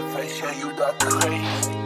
that face, yeah, you got the grace.